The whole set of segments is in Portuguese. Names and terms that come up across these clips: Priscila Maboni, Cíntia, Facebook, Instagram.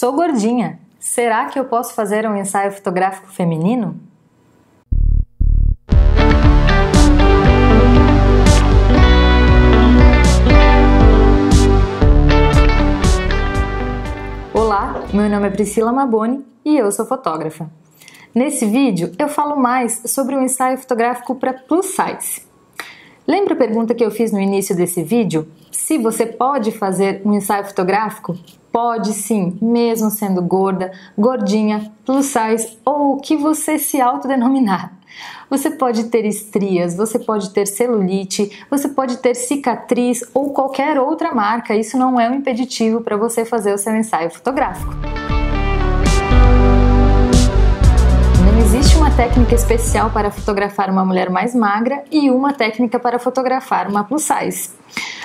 Sou gordinha. Será que eu posso fazer um ensaio fotográfico feminino? Olá, meu nome é Priscila Maboni e eu sou fotógrafa. Nesse vídeo eu falo mais sobre um ensaio fotográfico para plus size. Lembra a pergunta que eu fiz no início desse vídeo? Se você pode fazer um ensaio fotográfico? Pode sim, mesmo sendo gorda, gordinha, plus size ou o que você se autodenominar. Você pode ter estrias, você pode ter celulite, você pode ter cicatriz ou qualquer outra marca. Isso não é um impeditivo para você fazer o seu ensaio fotográfico. Não existe uma técnica especial para fotografar uma mulher mais magra e uma técnica para fotografar uma plus size.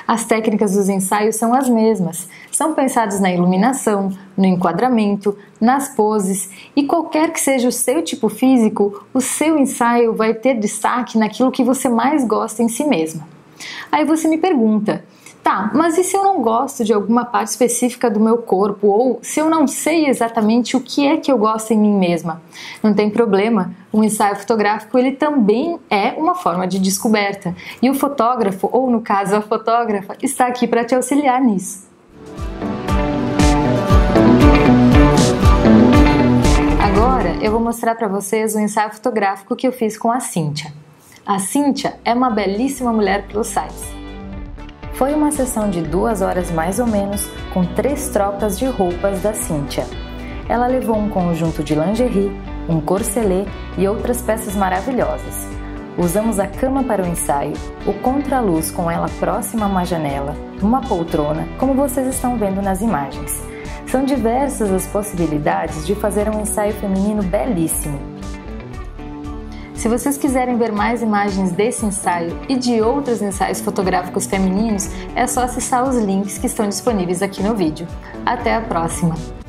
As técnicas dos ensaios são as mesmas, são pensados na iluminação, no enquadramento, nas poses e qualquer que seja o seu tipo físico, o seu ensaio vai ter destaque naquilo que você mais gosta em si mesma. Aí você me pergunta, tá, mas e se eu não gosto de alguma parte específica do meu corpo ou se eu não sei exatamente o que é que eu gosto em mim mesma? Não tem problema. Um ensaio fotográfico ele também é uma forma de descoberta e o fotógrafo, ou no caso a fotógrafa, está aqui para te auxiliar nisso. Agora eu vou mostrar para vocês o ensaio fotográfico que eu fiz com a Cíntia. A Cíntia é uma belíssima mulher plus size. Foi uma sessão de 2 horas mais ou menos com 3 trocas de roupas da Cíntia. Ela levou um conjunto de lingerie, um corselet e outras peças maravilhosas. Usamos a cama para o ensaio, o contraluz com ela próxima a uma janela, uma poltrona, como vocês estão vendo nas imagens. São diversas as possibilidades de fazer um ensaio feminino belíssimo. Se vocês quiserem ver mais imagens desse ensaio e de outros ensaios fotográficos femininos, é só acessar os links que estão disponíveis aqui no vídeo. Até a próxima!